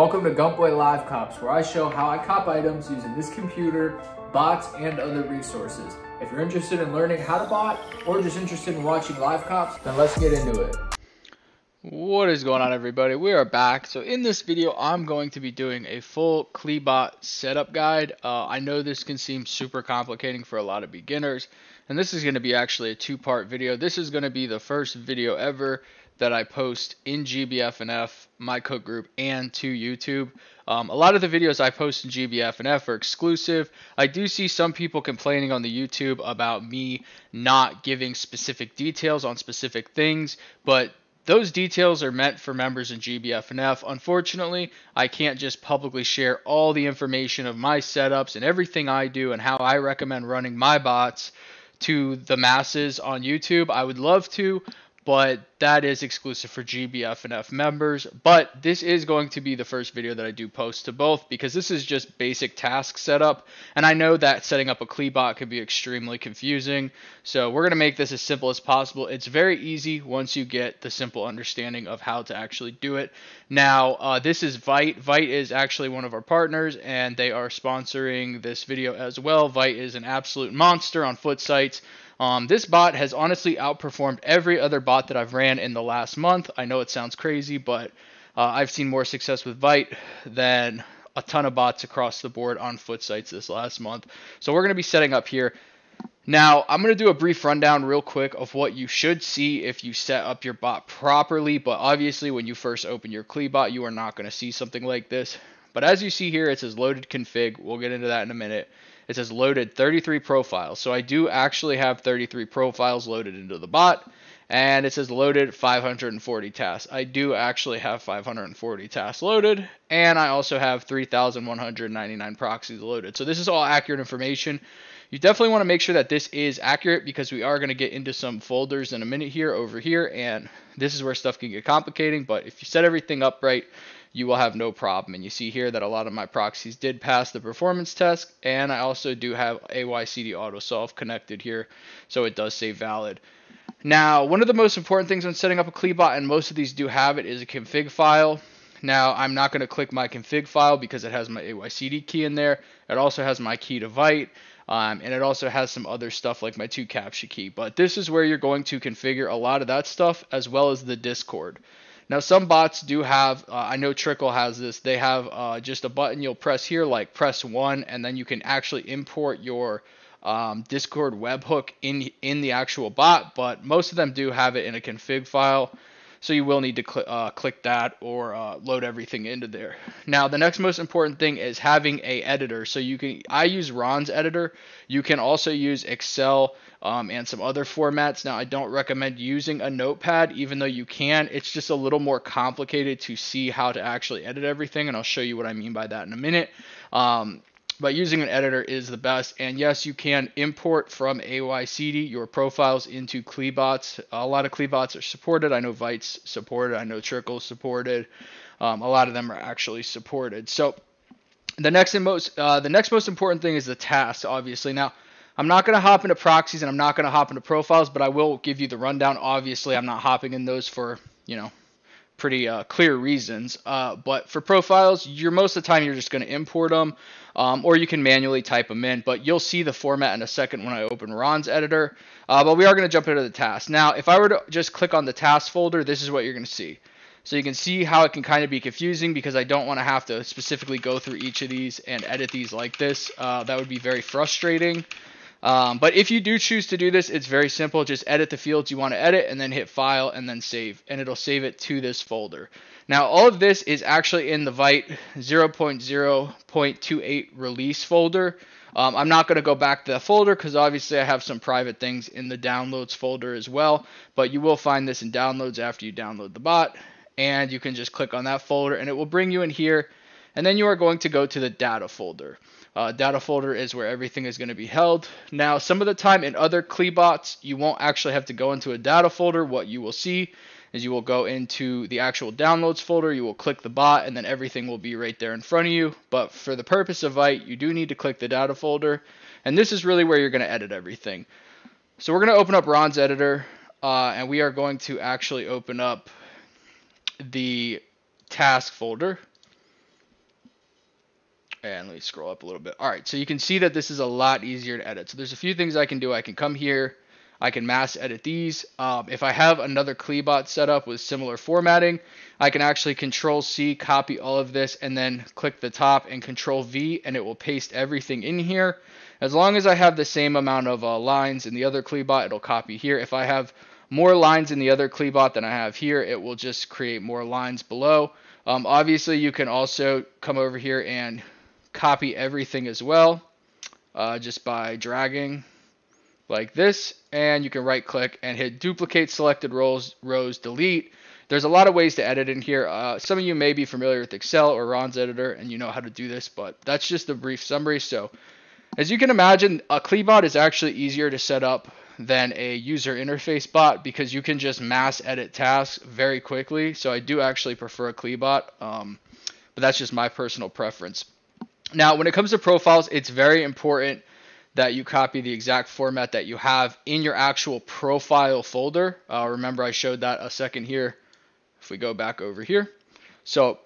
Welcome to Gumpboy Live Cops, where I show how I cop items using this computer, bots, and other resources. If you're interested in learning how to bot, or just interested in watching Live Cops, then let's get into it. What is going on, everybody? We are back. So in this video, I'm going to be doing a full Cleebot setup guide. I know this can seem super complicating for a lot of beginners, and this is going to be actually a two-part video. This is going to be the first video ever that I post in GBFNF, my cook group, and to YouTube. A lot of the videos I post in GBFNF are exclusive. I do see some people complaining on the YouTube about me not giving specific details on specific things, but those details are meant for members in GBFNF. Unfortunately, I can't just publicly share all the information of my setups and everything I do and how I recommend running my bots to the masses on YouTube. I would love to, but that is exclusive for GBFNF members. But this is going to be the first video that I do post to both, because this is just basic task setup. And I know that setting up a Cleebot can be extremely confusing, so we're going to make this as simple as possible. It's very easy once you get the simple understanding of how to actually do it. Now, this is Vite. Vite is actually one of our partners, and they are sponsoring this video as well. Vite is an absolute monster on foot sites. This bot has honestly outperformed every other bot that I've ran in the last month. I know it sounds crazy, but I've seen more success with Vite than a ton of bots across the board on foot sites this last month. So we're going to be setting up here. Now, I'm going to do a brief rundown real quick of what you should see if you set up your bot properly. But obviously, when you first open your Cleebot, you are not going to see something like this. But as you see here, it says loaded config. We'll get into that in a minute. It says loaded 33 profiles. So I do actually have 33 profiles loaded into the bot. And it says loaded 540 tasks. I do actually have 540 tasks loaded. And I also have 3,199 proxies loaded. So this is all accurate information. You definitely want to make sure that this is accurate, because we are going to get into some folders in a minute here over here. And this is where stuff can get complicating. But if you set everything up right, you will have no problem. And you see here that a lot of my proxies did pass the performance test, and I also do have AYCD AutoSolve connected here, so it does say valid. Now, one of the most important things when setting up a Cleebot, and most of these do have it, is a config file. Now, I'm not going to click my config file because it has my AYCD key in there. It also has my key to Vite, and it also has some other stuff like my 2Captcha key. But this is where you're going to configure a lot of that stuff, as well as the Discord. Now, some bots do have, I know Trickle has this, they have just a button you'll press here, like press 1, and then you can actually import your Discord webhook in the actual bot, but most of them do have it in a config file, so you will need to click that or load everything into there. Now, the next most important thing is having a editor. So you can, I use Ron's editor. You can also use Excel and some other formats. Now, I don't recommend using a notepad, even though you can. It's just a little more complicated to see how to actually edit everything, and I'll show you what I mean by that in a minute. But using an editor is the best. And yes, you can import from AYCD your profiles into Cleebots. A lot of Cleebots are supported. I know Vite's supported. I know Trickle's supported. A lot of them are actually supported. So the next most important thing is the tasks, obviously. Now, I'm not going to hop into proxies, and I'm not going to hop into profiles, but I will give you the rundown. Obviously, I'm not hopping in those for, you know, pretty clear reasons, but for profiles, you're most of the time you're just going to import them, or you can manually type them in, but you'll see the format in a second when I open Ron's editor. But we are going to jump into the task. Now, if I were to just click on the task folder, this is what you're going to see. So you can see how it can kind of be confusing, because I don't want to have to specifically go through each of these and edit these like this. That would be very frustrating. But if you do choose to do this, it's very simple. Just edit the fields you want to edit, and then hit file and then save, and it'll save it to this folder. Now, all of this is actually in the Vite 0.0.28 release folder. I'm not going to go back to that folder because obviously I have some private things in the downloads folder as well, but you will find this in downloads after you download the bot, and you can just click on that folder and it will bring you in here. And then you are going to go to the data folder. Data folder is where everything is going to be held. Now, some of the time in other Cleebots, you won't actually have to go into a data folder. What you will see is you will go into the actual downloads folder. You will click the bot, and then everything will be right there in front of you. But for the purpose of Vite, you do need to click the data folder. And this is really where you're going to edit everything. So we're going to open up Ron's editor, and we are going to actually open up the task folder. And let me scroll up a little bit. All right, so you can see that this is a lot easier to edit. So there's a few things I can do. I can come here. I can mass edit these. If I have another Cleebot set up with similar formatting, I can actually Control-C, copy all of this, and then click the top and Control-V, and it will paste everything in here. As long as I have the same amount of lines in the other Cleebot, it'll copy here. If I have more lines in the other Cleebot than I have here, it will just create more lines below. Obviously, you can also come over here and copy everything as well, just by dragging like this, and you can right click and hit duplicate selected rows delete. There's a lot of ways to edit in here. Some of you may be familiar with Excel or Ron's editor and you know how to do this, but that's just a brief summary. So as you can imagine, a Cleebot is actually easier to set up than a user interface bot because you can just mass edit tasks very quickly. So I do actually prefer a Cleebot, but that's just my personal preference. Now, when it comes to profiles, it's very important that you copy the exact format that you have in your actual profile folder. Remember, I showed that a second here. If we go back over here. So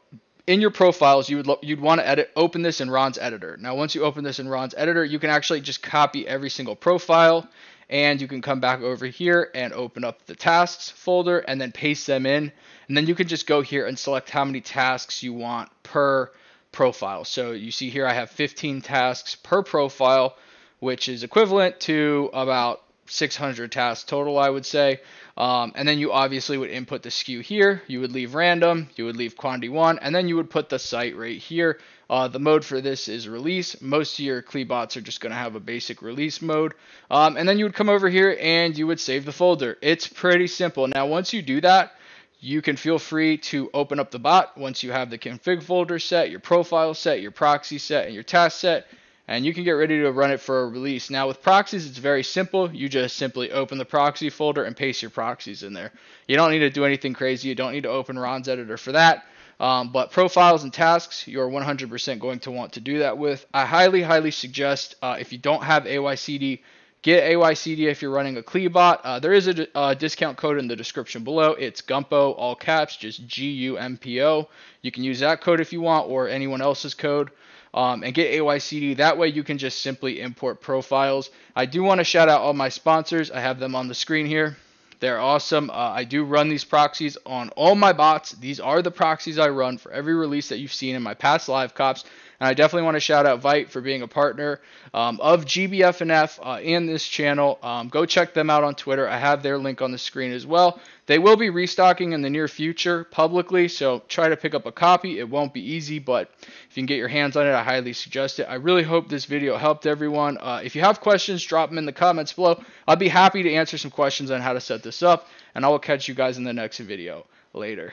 in your profiles, you'd want to open this in Ron's editor. Now, once you open this in Ron's editor, you can actually just copy every single profile, and you can come back over here and open up the tasks folder and then paste them in. And then you can just go here and select how many tasks you want per profile. So you see here I have 15 tasks per profile, which is equivalent to about 600 tasks total, I would say. And then you obviously would input the SKU here. You would leave random, you would leave quantity one, and then you would put the site right here. The mode for this is release. Most of your Cleebots are just going to have a basic release mode. And then you would come over here and you would save the folder. It's pretty simple. Now, once you do that, you can feel free to open up the bot once you have the config folder set, your profile set, your proxy set, and your task set, and you can get ready to run it for a release. Now, with proxies, it's very simple. You just simply open the proxy folder and paste your proxies in there. You don't need to do anything crazy. You don't need to open Ron's editor for that. But profiles and tasks, you're 100% going to want to do that with. I highly, highly suggest if you don't have AYCD, get AYCD if you're running a Cleebot. There is a discount code in the description below. It's Gumpbo, all caps, just G-U-M-P-O. You can use that code if you want or anyone else's code. And get AYCD. That way you can just simply import profiles. I do want to shout out all my sponsors. I have them on the screen here. They're awesome. I do run these proxies on all my bots. These are the proxies I run for every release that you've seen in my past live cops. And I definitely want to shout out Vite for being a partner of GBFNF and this channel. Go check them out on Twitter. I have their link on the screen as well. They will be restocking in the near future publicly, so try to pick up a copy. It won't be easy, but if you can get your hands on it, I highly suggest it. I really hope this video helped everyone. If you have questions, drop them in the comments below. I'll be happy to answer some questions on how to set this up, and I will catch you guys in the next video. Later.